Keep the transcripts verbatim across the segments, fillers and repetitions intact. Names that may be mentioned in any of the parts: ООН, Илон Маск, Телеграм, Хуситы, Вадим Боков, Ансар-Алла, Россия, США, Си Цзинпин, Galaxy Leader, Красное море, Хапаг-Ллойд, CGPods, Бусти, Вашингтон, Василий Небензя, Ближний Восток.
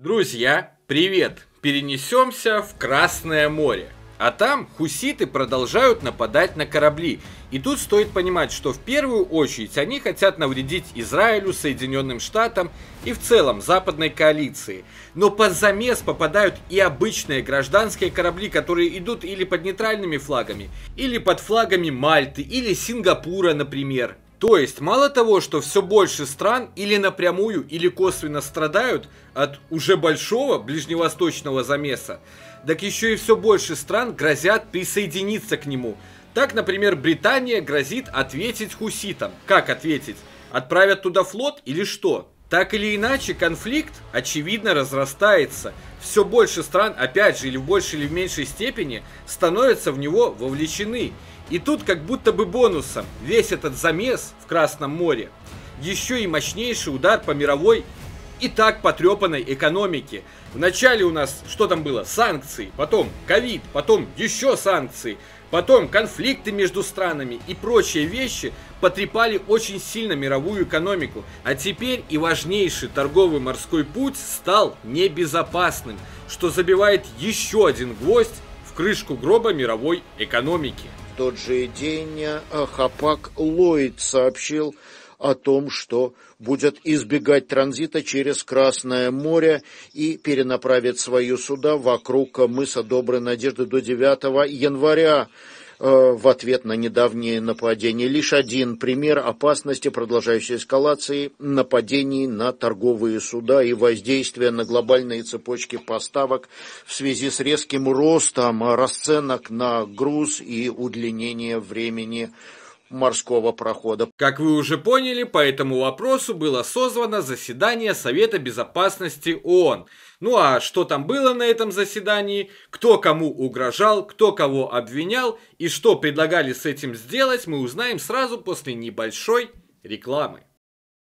Друзья, привет! Перенесемся в Красное море. А там хуситы продолжают нападать на корабли. И тут стоит понимать, что в первую очередь они хотят навредить Израилю, Соединенным Штатам и в целом западной коалиции. Но под замес попадают и обычные гражданские корабли, которые идут или под нейтральными флагами, или под флагами Мальты, или Сингапура, например. То есть, мало того, что все больше стран или напрямую, или косвенно страдают от уже большого ближневосточного замеса, так еще и все больше стран грозят присоединиться к нему. Так, например, Британия грозит ответить хуситам. Как ответить? Отправят туда флот или что? Так или иначе, конфликт, очевидно, разрастается. Все больше стран, опять же, или в большей или в меньшей степени, становятся в него вовлечены. И тут как будто бы бонусом весь этот замес в Красном море еще и мощнейший удар по мировой и так потрепанной экономике. Вначале у нас, что там было, санкции, потом ковид, потом еще санкции, потом конфликты между странами и прочие вещи потрепали очень сильно мировую экономику. А теперь и важнейший торговый морской путь стал небезопасным, что забивает еще один гвоздь в крышку гроба мировой экономики. В тот же день Хапаг-Ллойд сообщил о том, что будет избегать транзита через Красное море и перенаправит свои суда вокруг мыса Доброй Надежды до девятого января. В ответ на недавние нападения. Лишь один пример опасности продолжающей эскалации нападений на торговые суда и воздействия на глобальные цепочки поставок в связи с резким ростом расценок на груз и удлинение времени морского прохода. Как вы уже поняли, по этому вопросу было созвано заседание Совета Безопасности ООН. Ну а что там было на этом заседании, кто кому угрожал, кто кого обвинял и что предлагали с этим сделать, мы узнаем сразу после небольшой рекламы.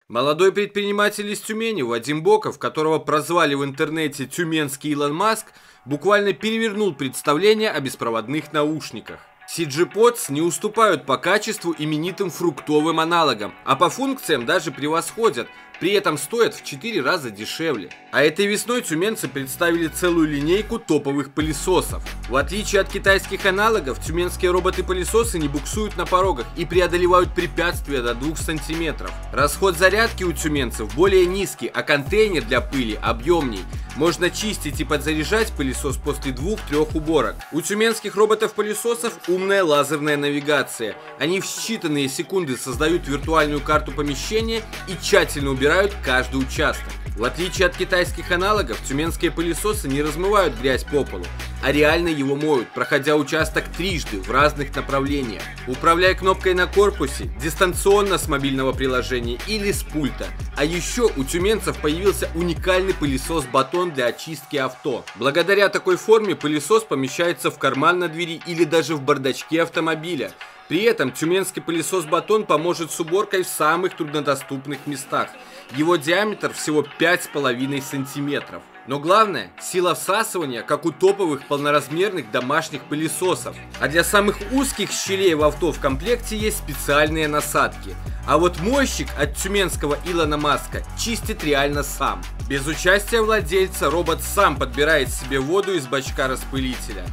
Молодой предприниматель из Тюмени Вадим Боков, которого прозвали в интернете «Тюменский Илон Маск», буквально перевернул представление о беспроводных наушниках. си джи подс не уступают по качеству именитым фруктовым аналогам, а по функциям даже превосходят, при этом стоят в четыре раза дешевле. А этой весной тюменцы представили целую линейку топовых пылесосов. В отличие от китайских аналогов, тюменские роботы-пылесосы не буксуют на порогах и преодолевают препятствия до двух сантиметров. Расход зарядки у тюменцев более низкий, а контейнер для пыли объемней. Можно чистить и подзаряжать пылесос после двух-трех уборок. У тюменских роботов-пылесосов умная лазерная навигация. Они в считанные секунды создают виртуальную карту помещения и тщательно убирают каждый участок. В отличие от китайских аналогов, тюменские пылесосы не размывают грязь по полу, а реально его моют, проходя участок трижды в разных направлениях. Управляя кнопкой на корпусе, дистанционно с мобильного приложения или с пульта. А еще у тюменцев появился уникальный пылесос-батон для очистки авто. Благодаря такой форме пылесос помещается в карман на двери или даже в бардачке автомобиля. При этом тюменский пылесос-батон поможет с уборкой в самых труднодоступных местах. Его диаметр всего пять с половиной сантиметров. Но главное, сила всасывания, как у топовых полноразмерных домашних пылесосов. А для самых узких щелей в авто в комплекте есть специальные насадки. А вот мойщик от тюменского Илона Маска чистит реально сам. Без участия владельца робот сам подбирает себе воду из бачка распылителя.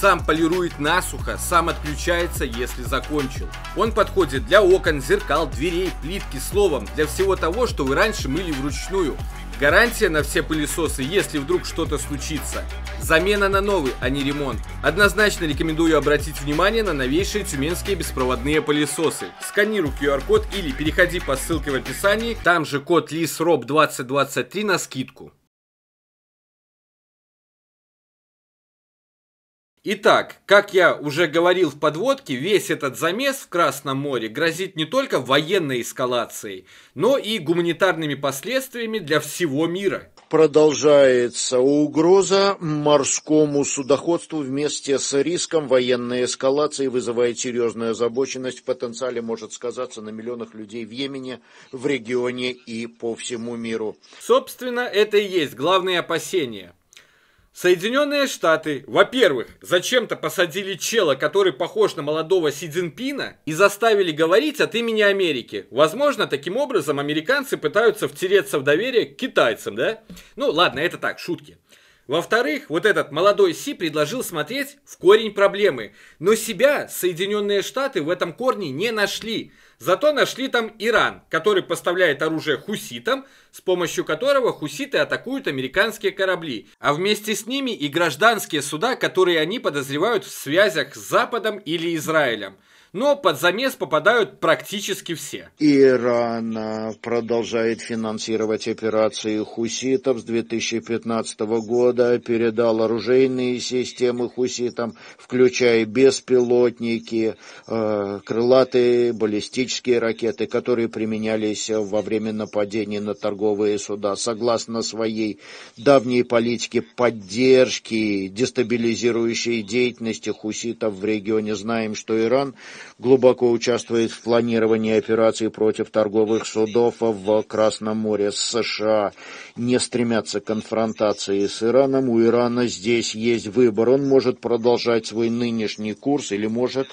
Сам полирует насухо, сам отключается, если закончил. Он подходит для окон, зеркал, дверей, плитки, словом, для всего того, что вы раньше мыли вручную. Гарантия на все пылесосы, если вдруг что-то случится. Замена на новый, а не ремонт. Однозначно рекомендую обратить внимание на новейшие тюменские беспроводные пылесосы. Сканируй ку ар код или переходи по ссылке в описании, там же код лисроб двадцать двадцать три на скидку. Итак, как я уже говорил в подводке, весь этот замес в Красном море грозит не только военной эскалацией, но и гуманитарными последствиями для всего мира. Продолжается угроза морскому судоходству вместе с риском военной эскалации, вызывает серьезную озабоченность. В потенциале может сказаться на миллионах людей в Йемене, в регионе и по всему миру. Собственно, это и есть главные опасения. Соединенные Штаты, во-первых, зачем-то посадили чела, который похож на молодого Си Цзинпина, и заставили говорить от имени Америки. Возможно, таким образом американцы пытаются втереться в доверие к китайцам, да? Ну ладно, это так, шутки. Во-вторых, вот этот молодой Си предложил смотреть в корень проблемы, но себя Соединенные Штаты в этом корне не нашли. Зато нашли там Иран, который поставляет оружие хуситам, с помощью которого хуситы атакуют американские корабли, а вместе с ними и гражданские суда, которые они подозревают в связях с Западом или Израилем. Но под замес попадают практически все. Иран продолжает финансировать операции хуситов. С две тысячи пятнадцатого года передал оружейные системы хуситам, включая беспилотники, крылатые баллистические ракеты, которые применялись во время нападений на торговые суда. Согласно своей давней политике поддержки дестабилизирующей деятельности хуситов в регионе, знаем, что Иран глубоко участвует в планировании операций против торговых судов в Красном море. США не стремятся к конфронтации с Ираном. У Ирана здесь есть выбор. Он может продолжать свой нынешний курс или может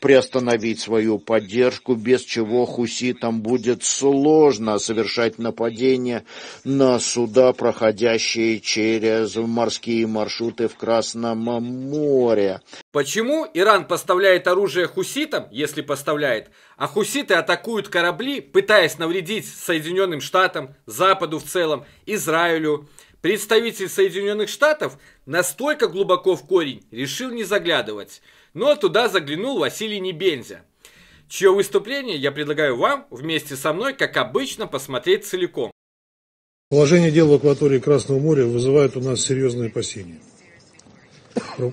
приостановить свою поддержку, без чего хуситам будет сложно совершать нападения на суда, проходящие через морские маршруты в Красном море. Почему Иран поставляет оружие хуситам, если поставляет, а хуситы атакуют корабли, пытаясь навредить Соединенным Штатам, Западу в целом, Израилю? Представитель Соединенных Штатов настолько глубоко в корень решил не заглядывать. Но туда заглянул Василий Небензя, чье выступление я предлагаю вам вместе со мной, как обычно, посмотреть целиком. Положение дел в акватории Красного моря вызывает у нас серьезные опасения.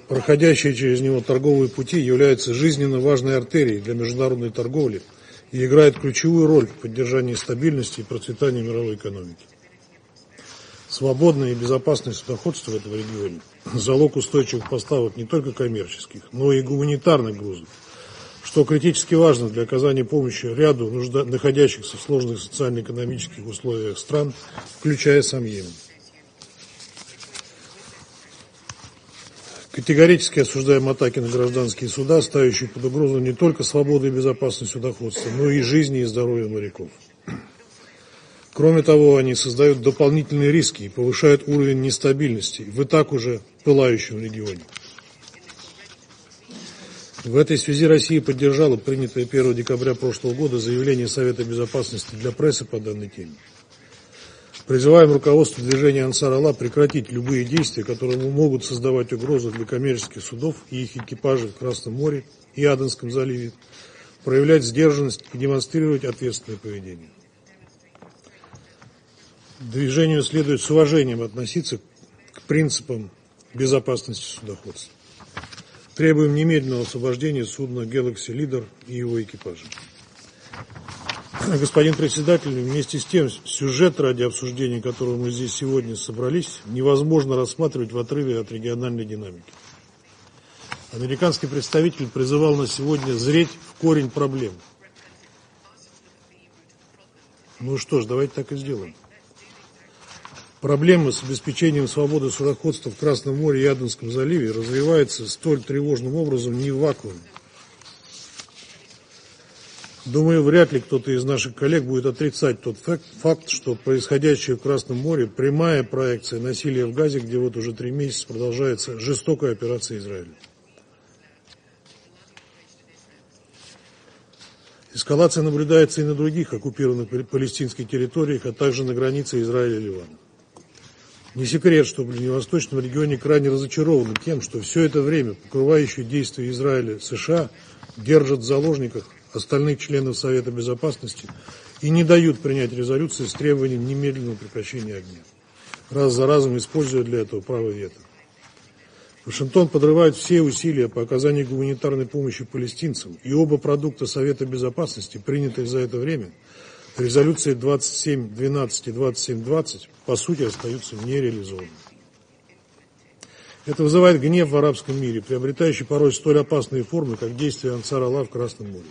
Проходящие через него торговые пути являются жизненно важной артерией для международной торговли и играют ключевую роль в поддержании стабильности и процветания мировой экономики. Свободное и безопасное судоходство в этом регионе – залог устойчивых поставок не только коммерческих, но и гуманитарных грузов, что критически важно для оказания помощи ряду нужда... находящихся в сложных социально-экономических условиях стран, включая сам Йемен. Категорически осуждаем атаки на гражданские суда, ставящие под угрозу не только свободу и безопасность судоходства, но и жизни и здоровье моряков. Кроме того, они создают дополнительные риски и повышают уровень нестабильности в и так уже пылающем регионе. В этой связи Россия поддержала принятое первого декабря прошлого года заявление Совета безопасности для прессы по данной теме. Призываем руководство движения Ансар-Алла прекратить любые действия, которые могут создавать угрозу для коммерческих судов и их экипажей в Красном море и Аденском заливе, проявлять сдержанность и демонстрировать ответственное поведение. Движению следует с уважением относиться к принципам безопасности судоходства. Требуем немедленного освобождения судна Galaxy Leader и его экипажа. Господин председатель, вместе с тем, сюжет, ради обсуждения которого мы здесь сегодня собрались, невозможно рассматривать в отрыве от региональной динамики. Американский представитель призывал нас сегодня зреть в корень проблем. Ну что ж, давайте так и сделаем. Проблема с обеспечением свободы судоходства в Красном море и Аденском заливе развивается столь тревожным образом не в вакууме. Думаю, вряд ли кто-то из наших коллег будет отрицать тот факт, что происходящее в Красном море – прямая проекция насилия в Газе, где вот уже три месяца продолжается жестокая операция Израиля. Эскалация наблюдается и на других оккупированных палестинских территориях, а также на границе Израиля и Ливана. Не секрет, что в Ближневосточном регионе крайне разочарованы тем, что все это время покрывающие действия Израиля США держат в заложниках остальных членов Совета Безопасности и не дают принять резолюции с требованием немедленного прекращения огня, раз за разом используя для этого право вето. Вашингтон подрывает все усилия по оказанию гуманитарной помощи палестинцам, и оба продукта Совета Безопасности, принятых за это время, резолюции двадцать семь двенадцать и двадцать семь двадцать по сути остаются нереализованными. Это вызывает гнев в арабском мире, приобретающий порой столь опасные формы, как действия Ансар-Алла в Красном море.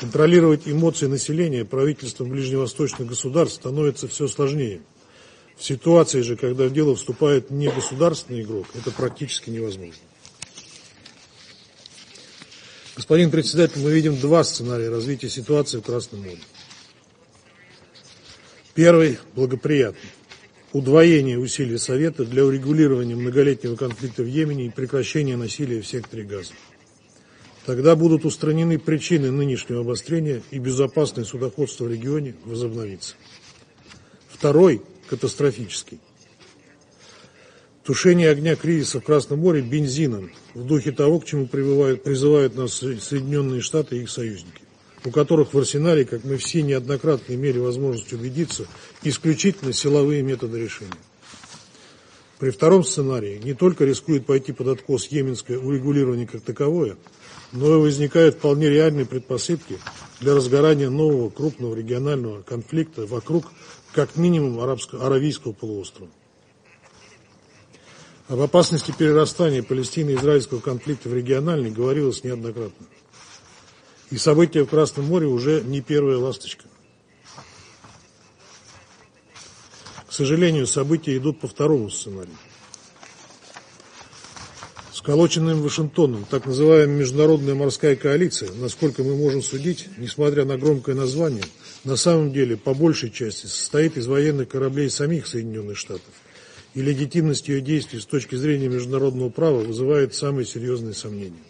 Контролировать эмоции населения правительством ближневосточных государств становится все сложнее, в В ситуации же, когда в дело вступает не государственный игрок, это практически невозможно. Господин председатель, мы видим два сценария развития ситуации в Красном море. Первый благоприятный. Удвоение усилий Совета для урегулирования многолетнего конфликта в Йемене и прекращения насилия в секторе Газа. Тогда будут устранены причины нынешнего обострения и безопасное судоходство в регионе возобновится. Второй, катастрофический. Тушение огня кризиса в Красном море бензином, в духе того, к чему призывают нас Соединенные Штаты и их союзники, у которых в арсенале, как мы все неоднократно имели возможность убедиться, исключительно силовые методы решения. При втором сценарии не только рискует пойти под откос йеменское урегулирование как таковое, но и возникают вполне реальные предпосылки для разгорания нового крупного регионального конфликта вокруг, как минимум, Аравийского полуострова. Об опасности перерастания палестино-израильского конфликта в региональный говорилось неоднократно. И события в Красном море уже не первая ласточка. К сожалению, события идут по второму сценарию. Сколоченным Вашингтоном так называемая международная морская коалиция, насколько мы можем судить, несмотря на громкое название, на самом деле по большей части состоит из военных кораблей самих Соединенных Штатов, и легитимность ее действий с точки зрения международного права вызывает самые серьезные сомнения.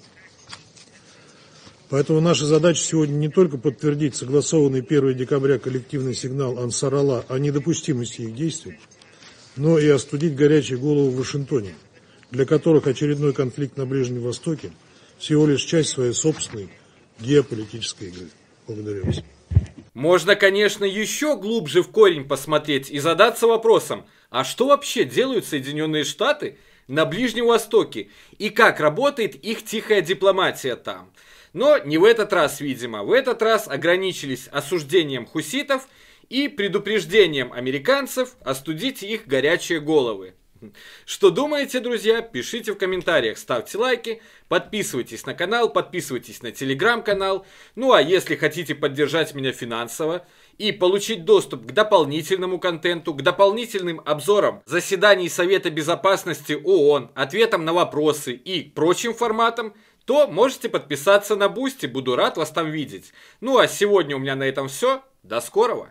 Поэтому наша задача сегодня не только подтвердить согласованный первого декабря коллективный сигнал Ансар-Алла о недопустимости их действий, но и остудить горячие головы в Вашингтоне, для которых очередной конфликт на Ближнем Востоке всего лишь часть своей собственной геополитической игры. Благодарю вас. Можно, конечно, еще глубже в корень посмотреть и задаться вопросом, а что вообще делают Соединенные Штаты на Ближнем Востоке и как работает их тихая дипломатия там? Но не в этот раз, видимо. В этот раз ограничились осуждением хуситов и предупреждением американцев остудить их горячие головы. Что думаете, друзья? Пишите в комментариях, ставьте лайки, подписывайтесь на канал, подписывайтесь на телеграм-канал. Ну а если хотите поддержать меня финансово и получить доступ к дополнительному контенту, к дополнительным обзорам заседаний Совета Безопасности ООН, ответам на вопросы и прочим форматам, то можете подписаться на Бусти, буду рад вас там видеть. Ну а сегодня у меня на этом все, до скорого!